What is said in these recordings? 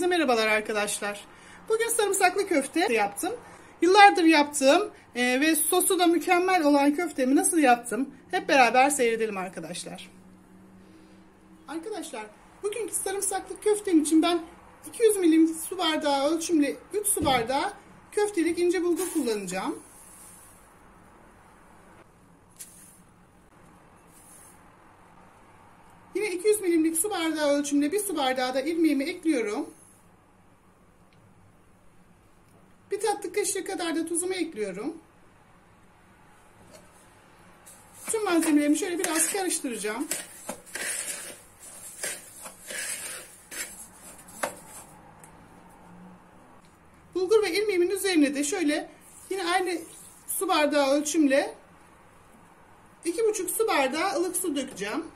Herkese merhabalar arkadaşlar. Bugün sarımsaklı köfte yaptım. Yıllardır yaptığım ve sosu da mükemmel olan köftemi nasıl yaptım? Hep beraber seyredelim arkadaşlar. Arkadaşlar, bugünkü sarımsaklı köftem için ben 200 ml su bardağı ölçümle 3 su bardağı köftelik ince bulgur kullanacağım. Yine 200 ml'lik su bardağı ölçümle 1 su bardağı da irmiğimi ekliyorum. Bir tatlı kaşığı kadar da tuzumu ekliyorum. Tüm malzemelerimi şöyle biraz karıştıracağım. Bulgur ve irmiğimin üzerine de şöyle yine aynı su bardağı ölçümle 2,5 su bardağı ılık su dökeceğim.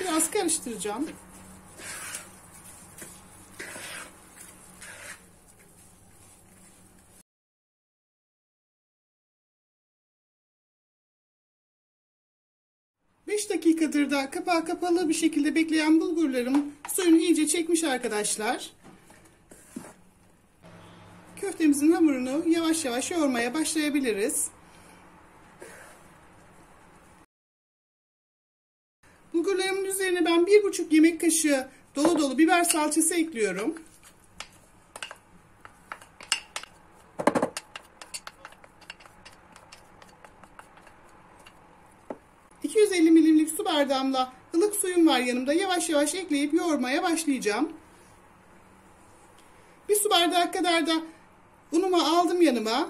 Biraz karıştıracağım. Dakikadır da kapağı kapalı bir şekilde bekleyen bulgurlarım suyunu iyice çekmiş arkadaşlar. Köftemizin hamurunu yavaş yavaş yoğurmaya başlayabiliriz. Bulgurlarımın üzerine ben 1,5 yemek kaşığı dolu dolu biber salçası ekliyorum. Bardağımla ılık suyum var yanımda, yavaş yavaş ekleyip yoğurmaya başlayacağım. Bir su bardağı kadar da unumu aldım yanıma.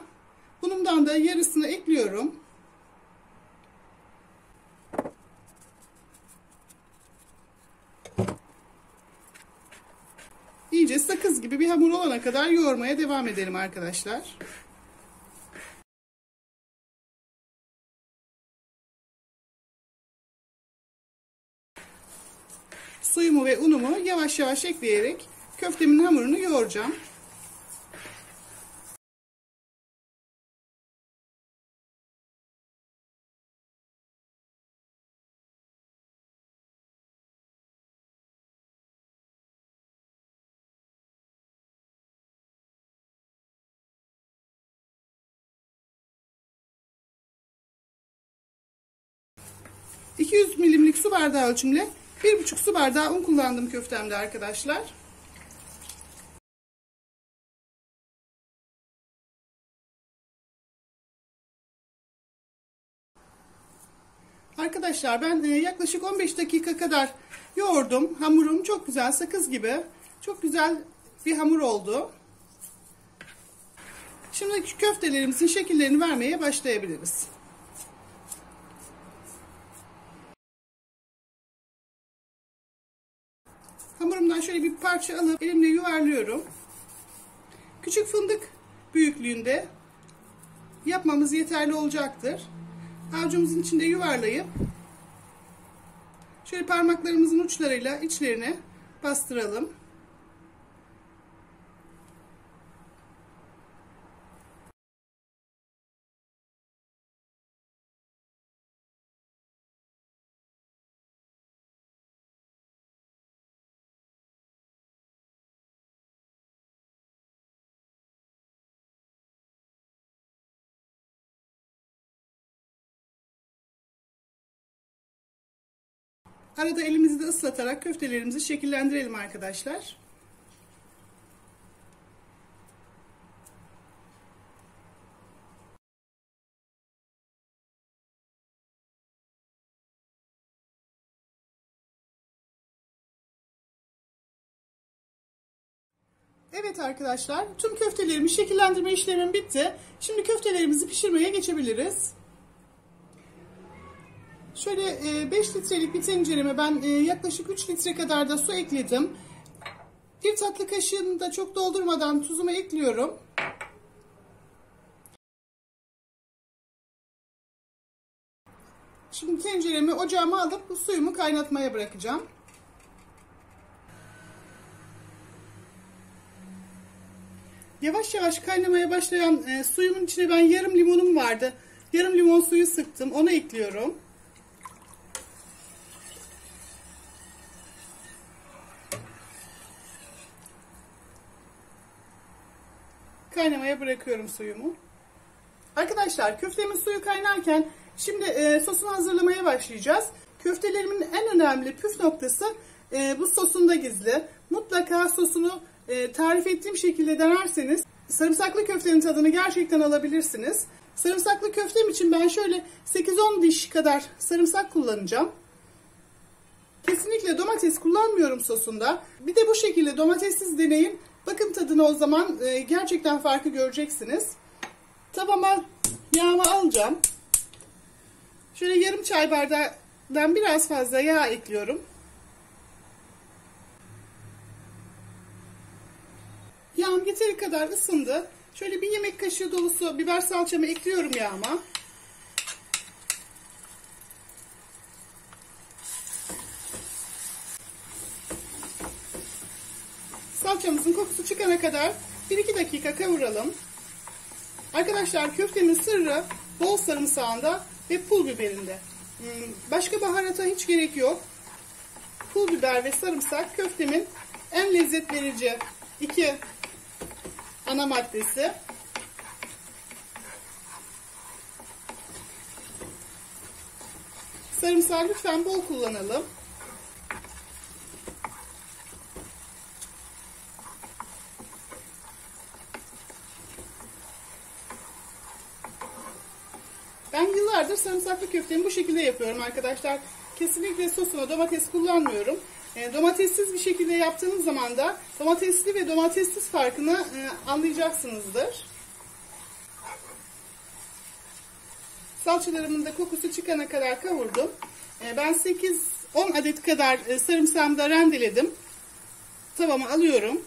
Unumdan da yarısını ekliyorum. İyice sakız gibi bir hamur olana kadar yoğurmaya devam edelim arkadaşlar. Suyumu ve unumu yavaş yavaş ekleyerek köftemin hamurunu yoğuracağım. ...200 milimlik su bardağı ölçümle 1,5 su bardağı un kullandım köftemde arkadaşlar. Arkadaşlar, ben yaklaşık 15 dakika kadar yoğurdum. Hamurum çok güzel, sakız gibi. Çok güzel bir hamur oldu. Şimdi köftelerimizin şekillerini vermeye başlayabiliriz. Hamurumdan şöyle bir parça alıp elimle yuvarlıyorum. Küçük fındık büyüklüğünde yapmamız yeterli olacaktır. Avucumuzun içinde yuvarlayıp şöyle parmaklarımızın uçlarıyla içlerine bastıralım. Arada elimizi de ıslatarak köftelerimizi şekillendirelim arkadaşlar. Evet arkadaşlar, tüm köftelerimi şekillendirme işlemim bitti. Şimdi köftelerimizi pişirmeye geçebiliriz. Şöyle 5 litrelik bir tencereme ben yaklaşık 3 litre kadar da su ekledim. Bir tatlı kaşığını da çok doldurmadan tuzumu ekliyorum. Şimdi tenceremi ocağıma alıp suyumu kaynatmaya bırakacağım. Yavaş yavaş kaynamaya başlayan suyumun içine ben yarım limonum vardı. Yarım limon suyu sıktım, onu ekliyorum. Kaynamaya bırakıyorum suyumu. Arkadaşlar köftemin suyu kaynarken şimdi sosunu hazırlamaya başlayacağız. Köftelerimin en önemli püf noktası bu sosunda gizli. Mutlaka sosunu tarif ettiğim şekilde denerseniz sarımsaklı köftenin tadını gerçekten alabilirsiniz. Sarımsaklı köftem için ben şöyle 8-10 diş kadar sarımsak kullanacağım. Kesinlikle domates kullanmıyorum sosunda. Bir de bu şekilde domatessiz deneyin. Bakın tadına, o zaman gerçekten farkı göreceksiniz. Tavama yağımı alacağım. Şöyle yarım çay bardağından biraz fazla yağ ekliyorum. Yağım yeteri kadar ısındı. Şöyle bir yemek kaşığı dolusu biber salçamı ekliyorum yağıma. Salçamızın kokusu çıkana kadar 1-2 dakika kavuralım. Arkadaşlar köftemin sırrı bol sarımsağında ve pul biberinde. Başka baharata hiç gerek yok. Pul biber ve sarımsak köftemin en lezzet verici iki ana maddesi. Sarımsağı lütfen bol kullanalım. Ben yıllardır sarımsaklı köftemi bu şekilde yapıyorum arkadaşlar. Kesinlikle sosuna domates kullanmıyorum. Domatessiz bir şekilde yaptığınız zaman da domatesli ve domatessiz farkını anlayacaksınızdır. Salçalarımın da kokusu çıkana kadar kavurdum. Ben 8-10 adet kadar sarımsağımı da rendeledim. Tavama alıyorum.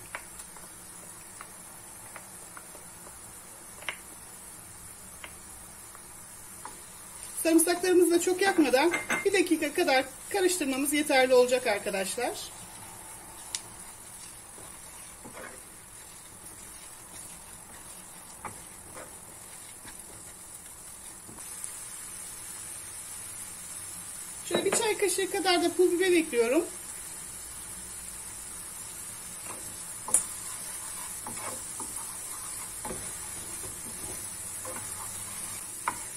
Sarımsaklarımızı da çok yakmadan 1 dakika kadar karıştırmamız yeterli olacak arkadaşlar. Şöyle bir çay kaşığı kadar da pul biber ekliyorum.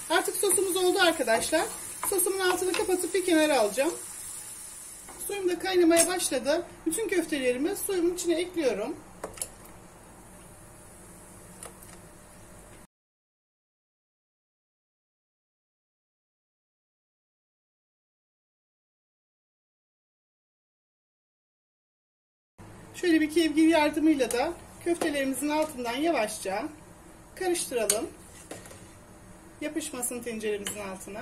Artık sosumuz oldu arkadaşlar. Sosumun altını kapatıp bir kenara alacağım. Suyum da kaynamaya başladı. Bütün köftelerimi suyumun içine ekliyorum. Şöyle bir kevgir yardımıyla da köftelerimizin altından yavaşça karıştıralım. Yapışmasın tenceremizin altına.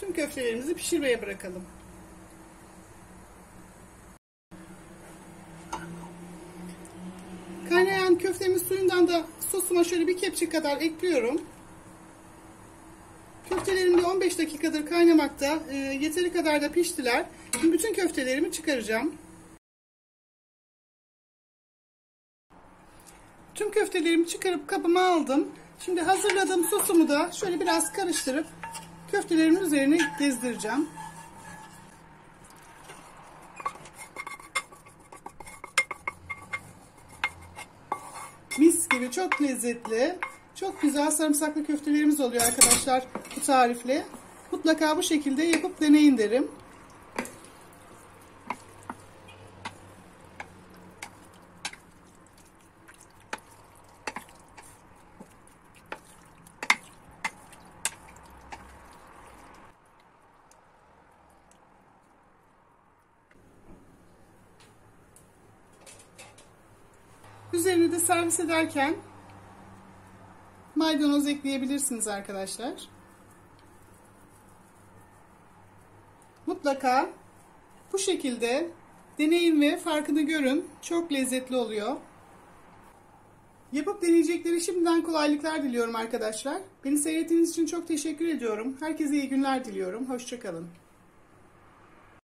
Tüm köftelerimizi pişirmeye bırakalım. Kaynayan köftemin suyundan da sosuma şöyle bir kepçe kadar ekliyorum. Köftelerim de 15 dakikadır kaynamakta. Yeteri kadar da piştiler. Şimdi bütün köftelerimi çıkaracağım. Tüm köftelerimi çıkarıp kabıma aldım. Şimdi hazırladığım sosumu da şöyle biraz karıştırıp köftelerimin üzerine gezdireceğim. Mis gibi çok lezzetli, çok güzel sarımsaklı köftelerimiz oluyor arkadaşlar bu tarifle. Mutlaka bu şekilde yapıp deneyin derim. Üzerine de servis ederken maydanoz ekleyebilirsiniz arkadaşlar. Mutlaka bu şekilde deneyin ve farkını görün. Çok lezzetli oluyor. Yapıp deneyecekleri şimdiden kolaylıklar diliyorum arkadaşlar. Beni seyrettiğiniz için çok teşekkür ediyorum. Herkese iyi günler diliyorum. Hoşça kalın.